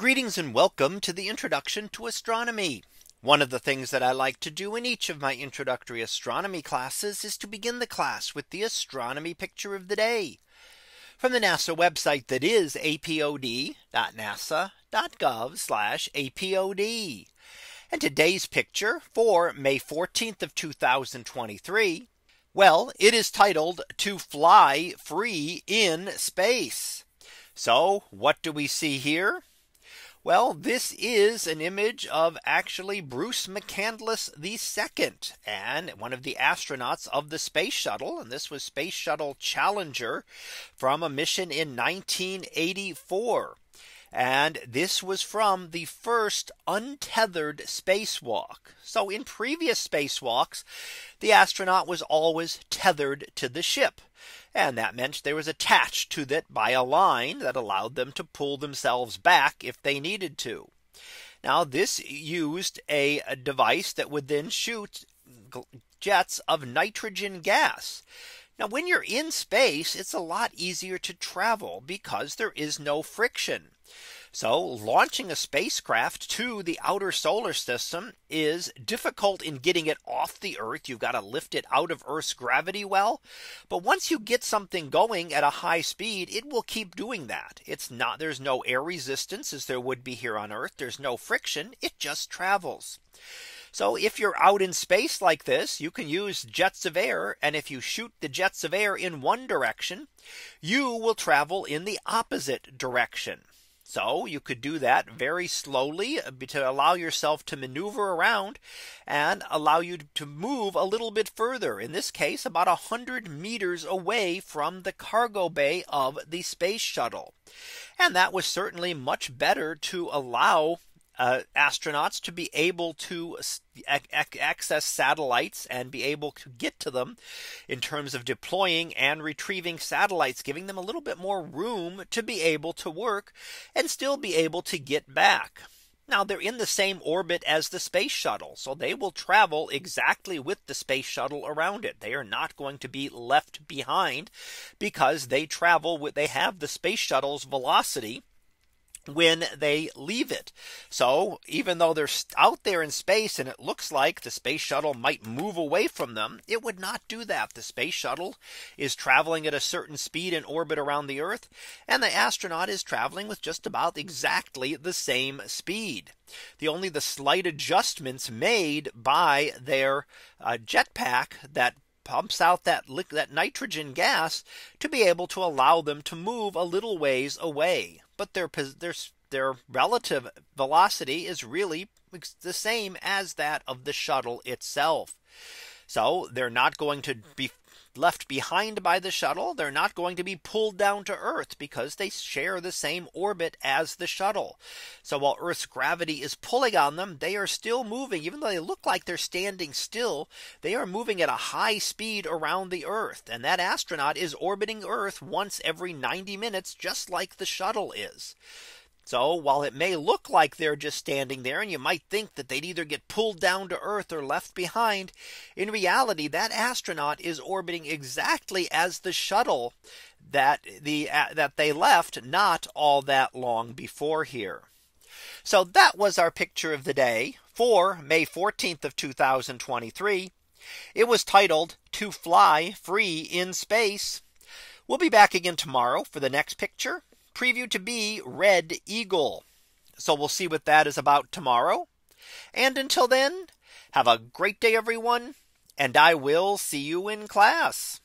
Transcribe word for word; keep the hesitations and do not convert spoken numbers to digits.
Greetings and welcome to the introduction to astronomy. One of the things that I like to do in each of my introductory astronomy classes is to begin the class with the astronomy picture of the day from the NASA website, that is apod dot nasa dot gov slash apod. And today's picture for May fourteenth of two thousand twenty-three. Well, it is titled "To Fly Free in Space." So what do we see here? Well, this is an image of actually Bruce McCandless the second, and one of the astronauts of the space shuttle. And this was Space Shuttle Challenger from a mission in nineteen eighty-four. And this was from the first untethered spacewalk. So in previous spacewalks, the astronaut was always tethered to the ship. And that meant they was attached to that by a line that allowed them to pull themselves back if they needed to. Now this used a, a device that would then shoot jets of nitrogen gas. Now, when you're in space, it's a lot easier to travel because there is no friction. So launching a spacecraft to the outer solar system is difficult in getting it off the Earth. You've got to lift it out of Earth's gravity well. But once you get something going at a high speed, it will keep doing that. It's not, there's no air resistance as there would be here on Earth. There's no friction. It just travels. So if you're out in space like this, you can use jets of air. And if you shoot the jets of air in one direction, you will travel in the opposite direction. So you could do that very slowly to allow yourself to maneuver around and allow you to move a little bit further, in this case about one hundred meters away from the cargo bay of the space shuttle. And that was certainly much better to allow Uh, astronauts to be able to ac access satellites and be able to get to them in terms of deploying and retrieving satellites, giving them a little bit more room to be able to work and still be able to get back. Now they're in the same orbit as the space shuttle, so they will travel exactly with the space shuttle around it. They are not going to be left behind because they travel with, they have the space shuttle's velocity when they leave it. So even though they're out there in space and it looks like the space shuttle might move away from them, it would not do that. The space shuttle is traveling at a certain speed in orbit around the Earth, and the astronaut is traveling with just about exactly the same speed. The only the slight adjustments made by their uh, jetpack that pumps out that that nitrogen gas to be able to allow them to move a little ways away. But their their their relative velocity is really the same as that of the shuttle itself. So they're not going to be left behind by the shuttle. They're not going to be pulled down to Earth because they share the same orbit as the shuttle. So while Earth's gravity is pulling on them, they are still moving. Even though they look like they're standing still, they are moving at a high speed around the Earth. And that astronaut is orbiting Earth once every ninety minutes, just like the shuttle is. So while it may look like they're just standing there and you might think that they'd either get pulled down to Earth or left behind, in reality, that astronaut is orbiting exactly as the shuttle that the uh, that they left not all that long before here. So that was our picture of the day for May fourteenth of two thousand twenty-three. It was titled "To Fly Free in Space." We'll be back again tomorrow for the next picture, previewed to be Red Eagle. So we'll see what that is about tomorrow. And until then, have a great day, everyone, and I will see you in class.